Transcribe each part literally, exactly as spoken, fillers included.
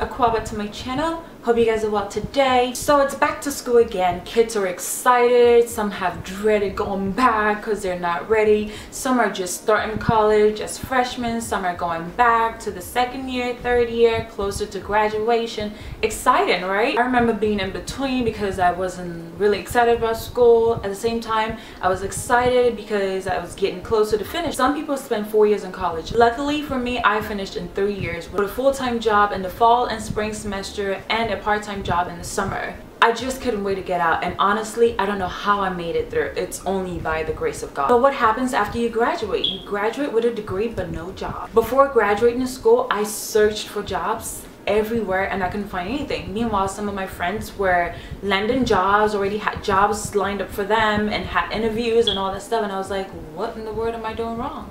Akua back to my channel. Hope you guys are well today. So it's back to school again. Kids are excited, some have dreaded going back because they're not ready. Some are just starting college as freshmen, some are going back to the second year, third year, closer to graduation. Exciting, right? I remember being in between because I wasn't really excited about school. At the same time, I was excited because I was getting closer to finish. Some people spend four years in college. Luckily for me, I finished in three years with a full-time job in the fall and spring semester and a part-time job in the summer. I just couldn't wait to get out, and honestly I don't know how I made it through. It's only by the grace of God. But what happens after you graduate? You graduate with a degree but no job. Before graduating school, I searched for jobs everywhere and I couldn't find anything. Meanwhile, some of my friends were landing jobs, already had jobs lined up for them and had interviews and all that stuff, and I was like, what in the world am I doing wrong?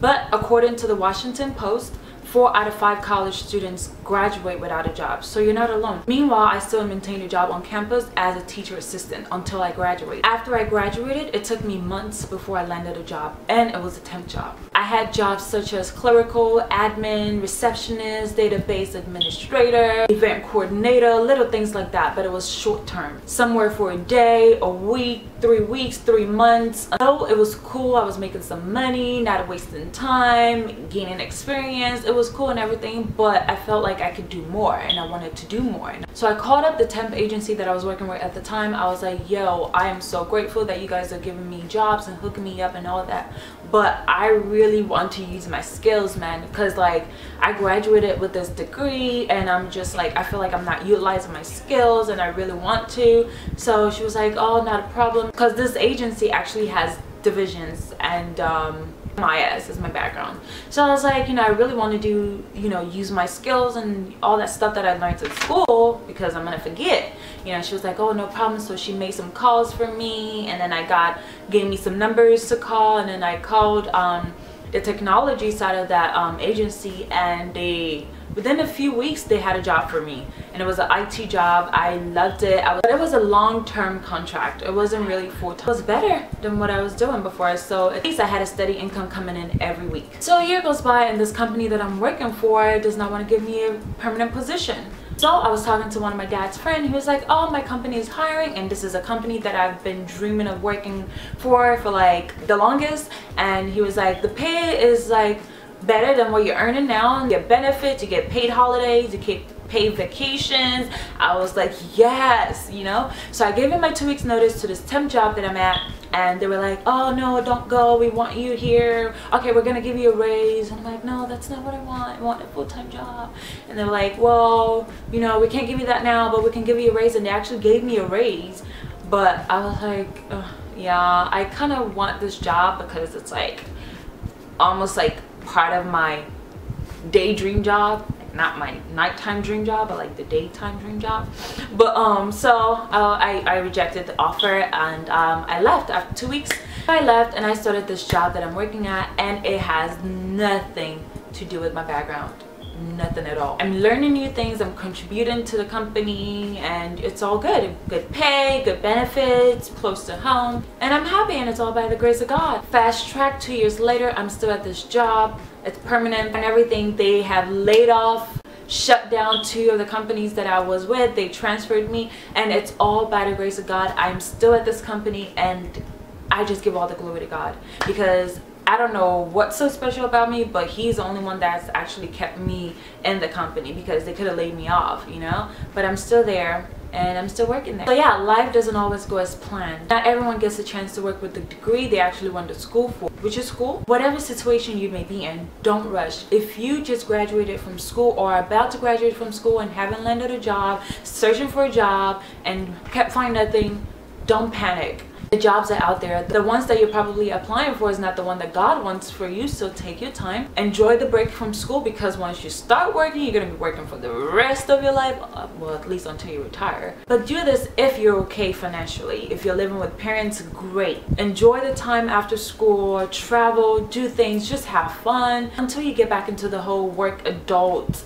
But according to the Washington Post, Four out of five college students graduate without a job, so you're not alone. Meanwhile, I still maintained a job on campus as a teacher assistant until I graduated. After I graduated, it took me months before I landed a job, and it was a temp job. I had jobs such as clerical, admin, receptionist, database administrator, event coordinator, little things like that, but it was short term. Somewhere for a day, a week, three weeks, three months. So it was cool, I was making some money, not wasting time, gaining experience. It was cool and everything, but I felt like I could do more and I wanted to do more. So I called up the temp agency that I was working with at the time. I was like, yo, I am so grateful that you guys are giving me jobs and hooking me up and all that, but I really want to use my skills, man, because like I graduated with this degree and I'm just like, I feel like I'm not utilizing my skills and I really want to. So she was like, oh, not a problem, because this agency actually has divisions and um my ass is my background. So I was like, you know, I really want to do, you know, use my skills and all that stuff that I learned at school because I'm gonna forget, you know. She was like, oh, no problem. So she made some calls for me, and then I got gave me some numbers to call, and then I called um the technology side of that um agency, and they within a few weeks they had a job for me, and it was an I T job. I loved it. I was, but it was a long-term contract. It wasn't really full-time. It was better than what I was doing before, so at least I had a steady income coming in every week. So a year goes by and this company that I'm working for does not want to give me a permanent position. So I was talking to one of my dad's friends. He was like, oh, my company is hiring, and this is a company that I've been dreaming of working for for like the longest. And he was like, the pay is like better than what you're earning now. You get benefits, you get paid holidays, you get paid vacations. I was like, yes, you know. So I gave him my two weeks notice to this temp job that I'm at, and they were like, oh no, don't go, we want you here, okay, we're gonna give you a raise. And I'm like, no, that's not what I want, I want a full-time job. And they're like, well, you know, we can't give you that now, but we can give you a raise. And they actually gave me a raise, but I was like, ugh, yeah, I kind of want this job because it's like almost like part of my daydream job, not my nighttime dream job, but like the daytime dream job. But um so uh, I, I rejected the offer, and um I left after two weeks. I left and I started this job that I'm working at, and it has nothing to do with my background, nothing at all. I'm learning new things, I'm contributing to the company, and it's all good. Good pay, good benefits, close to home, and I'm happy, and it's all by the grace of God. Fast track, two years later, I'm still at this job. It's permanent and everything. They have laid off, shut down two of the companies that I was with. They transferred me, and it's all by the grace of God. I'm still at this company, and I just give all the glory to God, because I don't know what's so special about me, but he's the only one that's actually kept me in the company, because they could have laid me off, you know, but I'm still there and I'm still working there. So yeah, life doesn't always go as planned. Not everyone gets a chance to work with the degree they actually went to school for, which is cool. Whatever situation you may be in, don't rush. If you just graduated from school or are about to graduate from school and haven't landed a job, searching for a job and kept finding nothing, don't panic. The jobs are out there. The ones that you're probably applying for is not the one that God wants for you, so take your time. Enjoy the break from school, because once you start working, you're gonna be working for the rest of your life, well, at least until you retire. But do this if you're okay financially. If you're living with parents, great. Enjoy the time after school, travel, do things, just have fun until you get back into the whole work adult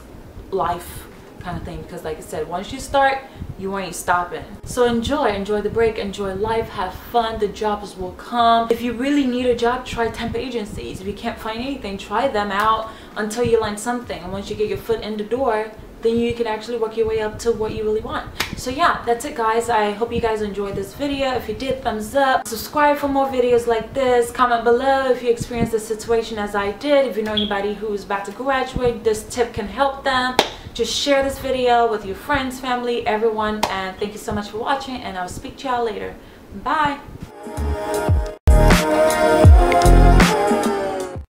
life kind of thing, because like I said, once you start, you ain't stopping. So enjoy, enjoy the break, enjoy life, have fun. The jobs will come. If you really need a job, try temp agencies. If you can't find anything, try them out until you learn something, and once you get your foot in the door, then you can actually work your way up to what you really want. So yeah, that's it guys. I hope you guys enjoyed this video. If you did, thumbs up. Subscribe for more videos like this. Comment below if you experienced this situation as I did. If you know anybody who's about to graduate, this tip can help them. Just share this video with your friends, family, everyone. And thank you so much for watching, and I'll speak to y'all later. Bye.